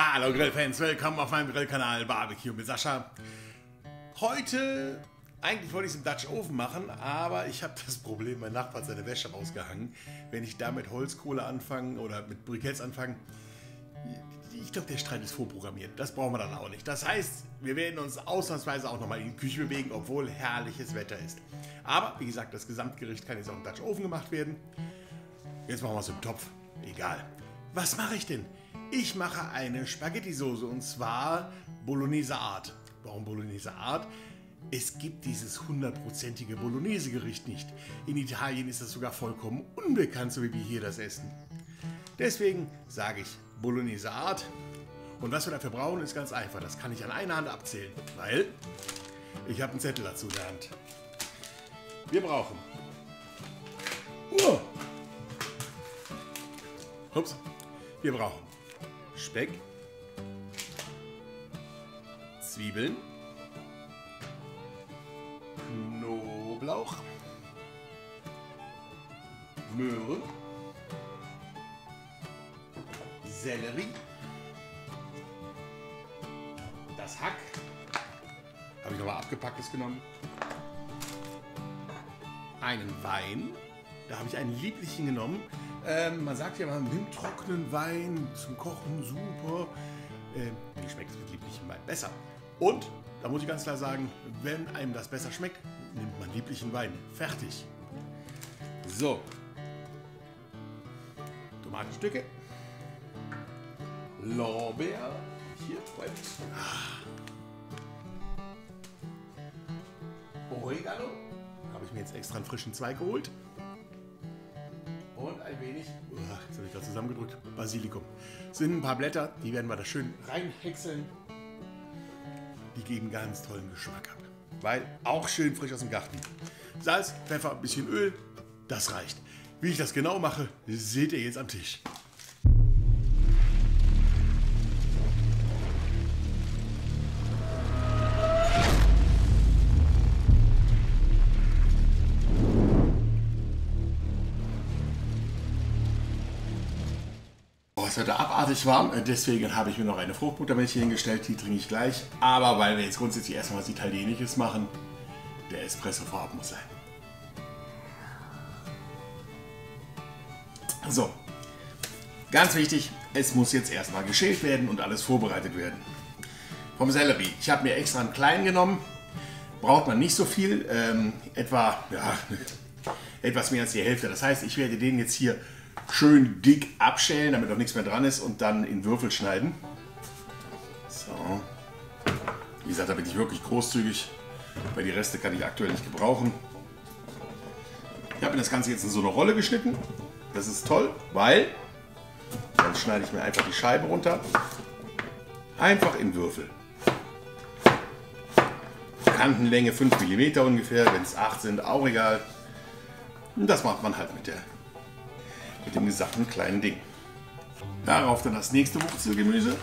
Hallo Grillfans, willkommen auf meinem Grillkanal Barbecue mit Sascha. Heute, eigentlich wollte ich es im Dutch Ofen machen, aber ich habe das Problem, mein Nachbar hat seine Wäsche rausgehangen. Wenn ich da mit Holzkohle anfange oder mit Briketts anfange, ich glaube, der Streit ist vorprogrammiert. Das brauchen wir dann auch nicht. Das heißt, wir werden uns ausnahmsweise auch nochmal in die Küche bewegen, obwohl herrliches Wetter ist. Aber, wie gesagt, das Gesamtgericht kann jetzt auch im Dutch Ofen gemacht werden. Jetzt machen wir es im Topf. Egal. Was mache ich denn? Ich mache eine Spaghetti-Soße und zwar Bolognese Art. Warum Bolognese Art? Es gibt dieses hundertprozentige Bolognese-Gericht nicht. In Italien ist das sogar vollkommen unbekannt, so wie wir hier das essen. Deswegen sage ich Bolognese Art. Und was wir dafür brauchen, ist ganz einfach. Das kann ich an einer Hand abzählen, weil ich habe einen Zettel dazu in der Hand. Wir brauchen... Wir brauchen Speck, Zwiebeln, Knoblauch, Möhre, Sellerie, das Hack, habe ich nochmal abgepacktes genommen, einen Wein, da habe ich einen lieblichen genommen. Man sagt ja, man nimmt trockenen Wein zum Kochen, super. Mir schmeckt es mit lieblichem Wein besser. Und, da muss ich ganz klar sagen, wenn einem das besser schmeckt, nimmt man lieblichen Wein. Fertig. So. Tomatenstücke. Lorbeer. Hier, Oregano. Habe ich mir jetzt extra einen frischen Zweig geholt. Und ein wenig, jetzt habe ich gerade zusammengedrückt, Basilikum. Das sind ein paar Blätter, die werden wir da schön reinhäckseln. Die geben ganz tollen Geschmack ab. Weil auch schön frisch aus dem Garten. Salz, Pfeffer, ein bisschen Öl, das reicht. Wie ich das genau mache, seht ihr jetzt am Tisch. Es wird abartig warm, deswegen habe ich mir noch eine Fruchtbuttermilch hingestellt, die trinke ich gleich. Aber weil wir jetzt grundsätzlich erstmal was Italienisches machen, der Espresso vorab muss sein. So, ganz wichtig, es muss jetzt erstmal geschält werden und alles vorbereitet werden. Vom Sellerie, ich habe mir extra einen kleinen genommen, braucht man nicht so viel, etwas mehr als die Hälfte. Das heißt, ich werde den jetzt hier schön dick abschälen, damit auch nichts mehr dran ist, und dann in Würfel schneiden. So. Wie gesagt, da bin ich wirklich großzügig, weil die Reste kann ich aktuell nicht gebrauchen. Ich habe mir das Ganze jetzt in so eine Rolle geschnitten. Das ist toll, weil dann schneide ich mir einfach die Scheibe runter. Einfach in Würfel. Kantenlänge 5 mm ungefähr, wenn es 8 sind, auch egal. Und das macht man halt mit dem gesamten kleinen Ding. Darauf dann das nächste Wurzelgemüse.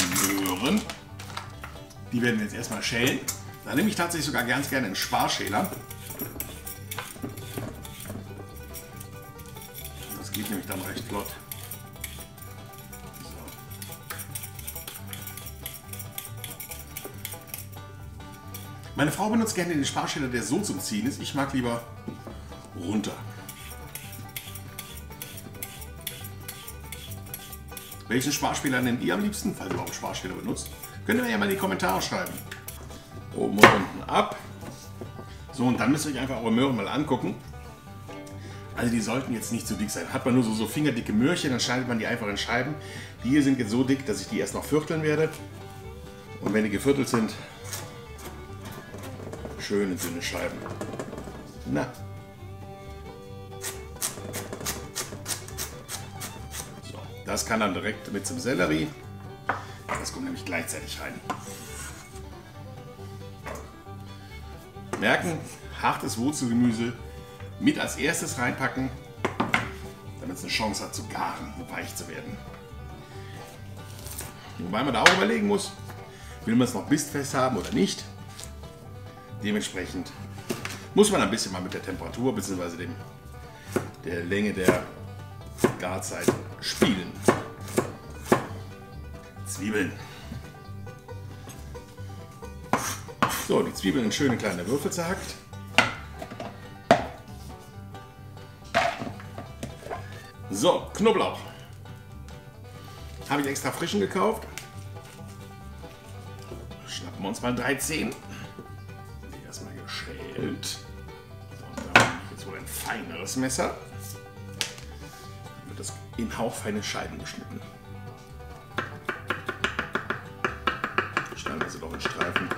Die Möhren. Die werden wir jetzt erstmal schälen. Da nehme ich tatsächlich sogar ganz gerne einen Sparschäler. Das geht nämlich dann recht flott. So. Meine Frau benutzt gerne den Sparschäler, der so zum Ziehen ist. Ich mag lieber runter. Welchen Sparschäler nehmt ihr am liebsten, falls ihr überhaupt Sparschäler benutzt? Könnt ihr mir ja mal in die Kommentare schreiben. Oben und unten ab. So, und dann müsst ihr euch einfach eure Möhren mal angucken. Also die sollten jetzt nicht zu dick sein. Hat man nur so fingerdicke Möhrchen, dann schneidet man die einfach in Scheiben. Die hier sind jetzt so dick, dass ich die erst noch vierteln werde. Und wenn die geviertelt sind, schöne dünne Scheiben. Na. Das kann dann direkt mit zum Sellerie. Das kommt nämlich gleichzeitig rein. Merken, hartes Wurzelgemüse mit als erstes reinpacken, damit es eine Chance hat zu garen und weich zu werden. Wobei man da auch überlegen muss, will man es noch bissfest haben oder nicht. Dementsprechend muss man ein bisschen mal mit der Temperatur bzw. der Länge der Garzeit spielen. Zwiebeln. So, die Zwiebeln in schöne kleine Würfel zerhackt. So, Knoblauch. Habe ich extra frischen gekauft. Schnappen wir uns mal 13. Die erstmal geschält. So, und da habe ich jetzt wohl ein feineres Messer. Dann wird das in hauchfeine Scheiben geschnitten. Schneiden also doch in Streifen.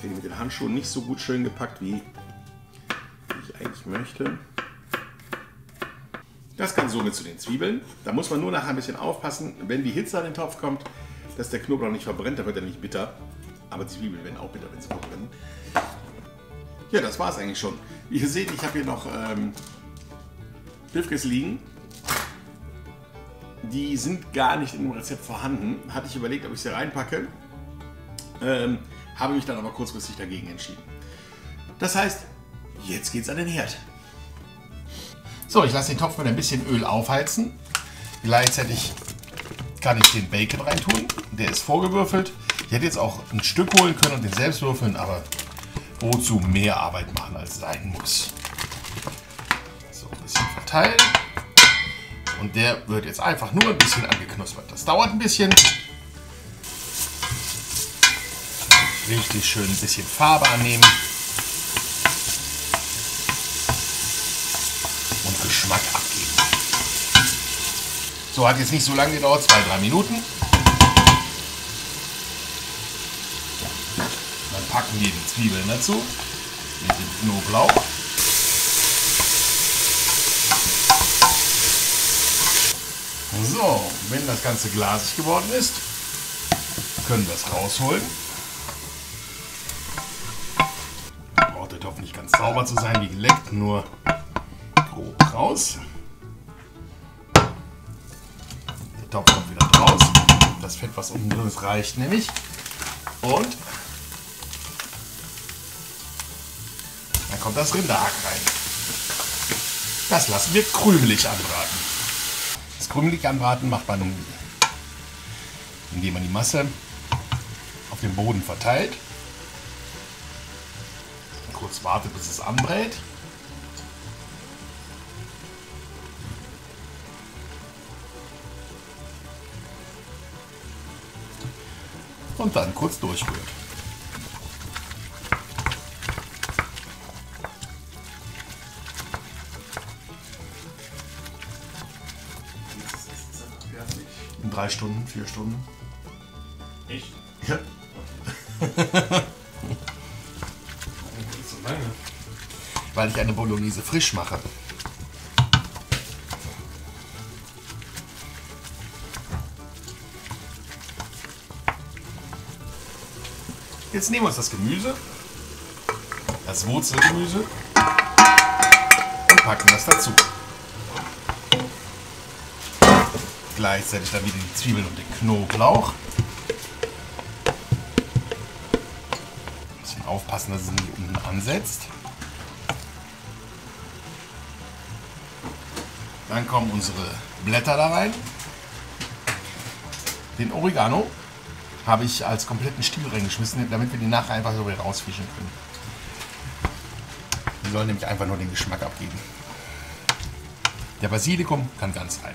Kriege mit den Handschuhen nicht so gut schön gepackt, wie ich eigentlich möchte. Das kann so mit zu den Zwiebeln. Da muss man nur nachher ein bisschen aufpassen, wenn die Hitze an den Topf kommt, dass der Knoblauch nicht verbrennt, da wird er nicht bitter. Aber Zwiebeln werden auch bitter, wenn sie verbrennen. Ja, das war es eigentlich schon. Wie ihr seht, ich habe hier noch Pilzkes liegen. Die sind gar nicht in dem Rezept vorhanden. Hatte ich überlegt, ob ich sie reinpacke. Habe mich dann aber kurzfristig dagegen entschieden. Das heißt, jetzt geht's an den Herd. So, ich lasse den Topf mit ein bisschen Öl aufheizen. Gleichzeitig kann ich den Bacon reintun. Der ist vorgewürfelt. Ich hätte jetzt auch ein Stück holen können und den selbst würfeln, aber wozu mehr Arbeit machen, als sein muss. So, ein bisschen verteilen. Und der wird jetzt einfach nur ein bisschen angeknuspert. Das dauert ein bisschen. Richtig schön ein bisschen Farbe annehmen. Geschmack abgeben. So, hat jetzt nicht so lange gedauert, 2-3 Minuten. Dann packen wir die Zwiebeln dazu mit dem Knoblauch. So, wenn das Ganze glasig geworden ist, können wir es rausholen. Braucht der Topf nicht ganz sauber zu sein, wie geleckt, nur raus. Der Topf kommt wieder raus. Das Fett, was unten drin ist, reicht nämlich. Und dann kommt das Rinderhack rein. Das lassen wir krümelig anbraten. Das krümelig anbraten macht man, indem man die Masse auf dem Boden verteilt. Kurz wartet, bis es anbrät. Und dann kurz durchrührt. In 3 Stunden, 4 Stunden. Echt? Ja. So lange? Weil ich eine Bolognese frisch mache. Jetzt nehmen wir uns das Gemüse, das Wurzelgemüse, und packen das dazu. Gleichzeitig dann wieder die Zwiebeln und den Knoblauch. Ein bisschen aufpassen, dass es nicht unten ansetzt. Dann kommen unsere Blätter da rein. Den Oregano habe ich als kompletten Stiel reingeschmissen, damit wir die nachher einfach so wieder rausfischen können. Die sollen nämlich einfach nur den Geschmack abgeben. Der Basilikum kann ganz rein.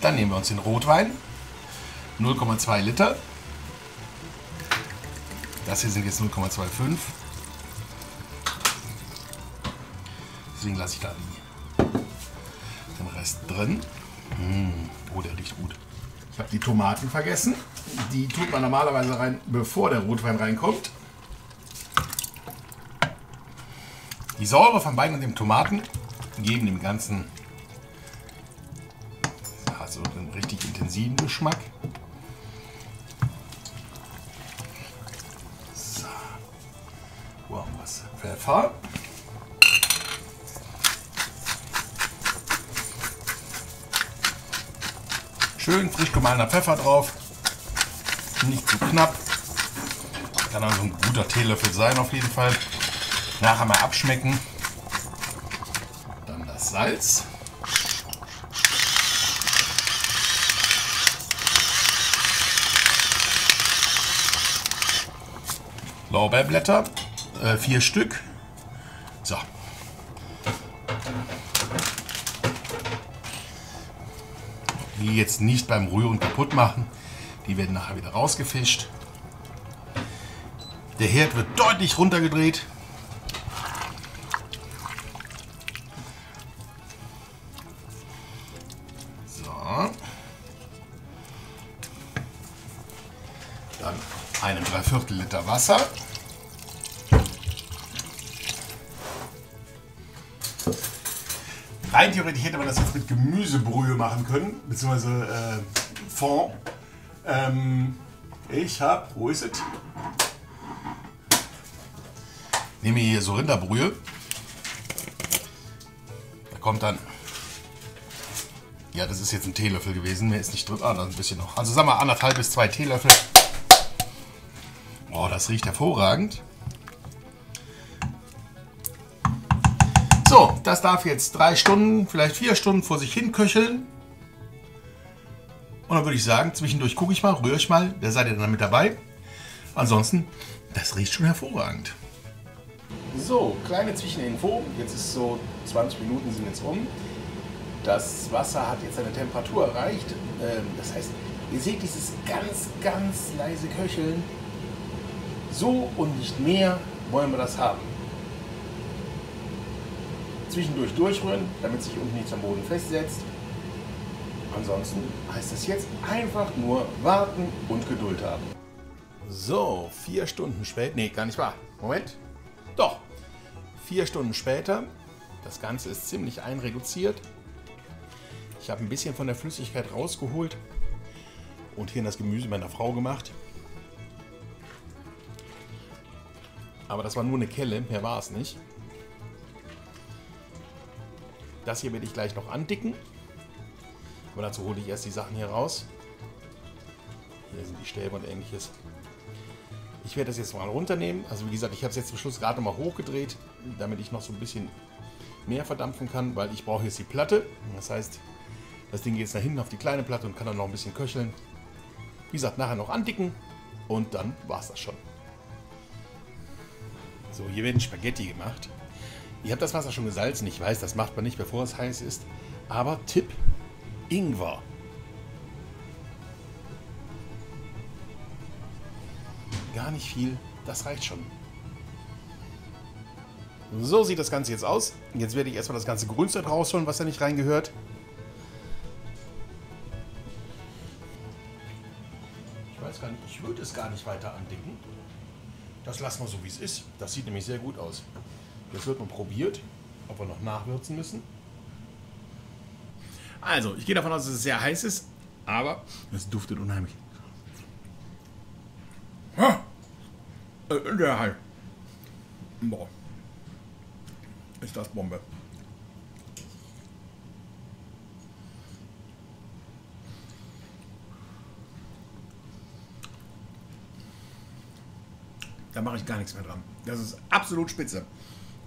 Dann nehmen wir uns den Rotwein, 0,2 Liter. Das hier sind jetzt 0,25. Deswegen lasse ich da den Rest drin. Oh, der riecht gut. Ich habe die Tomaten vergessen. Die tut man normalerweise rein, bevor der Rotwein reinkommt. Die Säure von Wein und dem Tomaten geben dem Ganzen also einen richtig intensiven Geschmack. So. Wo haben wir es? Pfeffer. Schön frisch gemahlener Pfeffer drauf, nicht zu knapp, kann also ein guter Teelöffel sein auf jeden Fall. Nachher mal abschmecken. Dann das Salz. Lorbeerblätter, 4 Stück. So. Die jetzt nicht beim Rühren kaputt machen. Die werden nachher wieder rausgefischt. Der Herd wird deutlich runtergedreht. So. Dann 1 3/4 Liter Wasser. Rein theoretisch hätte man das jetzt mit Gemüsebrühe machen können, beziehungsweise Fond. Ich habe, wo ist es? Nehme hier so Rinderbrühe. Da kommt dann. Ja, das ist jetzt ein Teelöffel gewesen. Mehr ist nicht drin. Ah, da ist ein bisschen noch. Also sagen wir 1,5 bis 2 Teelöffel. Oh, das riecht hervorragend. So, das darf jetzt 3 Stunden, vielleicht 4 Stunden vor sich hin köcheln. Und dann würde ich sagen, zwischendurch gucke ich mal, rühre ich mal. Da seid ihr dann mit dabei. Ansonsten, das riecht schon hervorragend. So, kleine Zwischeninfo. Jetzt ist so 20 Minuten sind jetzt um. Das Wasser hat jetzt seine Temperatur erreicht. Das heißt, ihr seht dieses ganz, ganz leise Köcheln. So und nicht mehr wollen wir das haben. Zwischendurch durchrühren, damit sich unten nichts am Boden festsetzt. Ansonsten heißt es jetzt einfach nur warten und Geduld haben. So, 4 Stunden später, nee, gar nicht wahr. Moment, doch, 4 Stunden später. Das Ganze ist ziemlich einreduziert. Ich habe ein bisschen von der Flüssigkeit rausgeholt und hier in das Gemüse meiner Frau gemacht. Aber das war nur eine Kelle, mehr war es nicht. Das hier werde ich gleich noch andicken. Aber dazu hole ich erst die Sachen hier raus. Hier sind die Stäbe und Ähnliches. Ich werde das jetzt mal runternehmen. Also wie gesagt, ich habe es jetzt zum Schluss gerade mal hochgedreht, damit ich noch so ein bisschen mehr verdampfen kann, weil ich brauche jetzt die Platte. Das heißt, das Ding geht jetzt nach hinten auf die kleine Platte und kann dann noch ein bisschen köcheln. Wie gesagt, nachher noch andicken und dann war es das schon. So, hier werden Spaghetti gemacht. Ich habe das Wasser schon gesalzen. Ich weiß, das macht man nicht, bevor es heiß ist. Aber Tipp: Ingwer. Gar nicht viel, das reicht schon. So sieht das Ganze jetzt aus. Jetzt werde ich erstmal das ganze Grünzeug rausholen, was da nicht reingehört. Ich weiß gar nicht, ich würde es gar nicht weiter andicken. Das lassen wir so, wie es ist. Das sieht nämlich sehr gut aus. Jetzt wird mal probiert, ob wir noch nachwürzen müssen. Also, ich gehe davon aus, dass es sehr heiß ist, aber es duftet unheimlich. Ha! Sehr heiß. Boah. Ist das Bombe. Da mache ich gar nichts mehr dran. Das ist absolut spitze.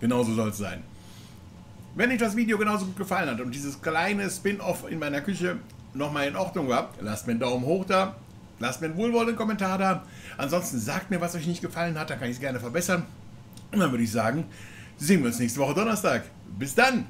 Genauso soll es sein. Wenn euch das Video genauso gut gefallen hat und dieses kleine Spin-Off in meiner Küche nochmal in Ordnung war, lasst mir einen Daumen hoch da, lasst mir einen wohlwollenden Kommentar da. Ansonsten sagt mir, was euch nicht gefallen hat, dann kann ich es gerne verbessern. Und dann würde ich sagen, sehen wir uns nächste Woche Donnerstag. Bis dann!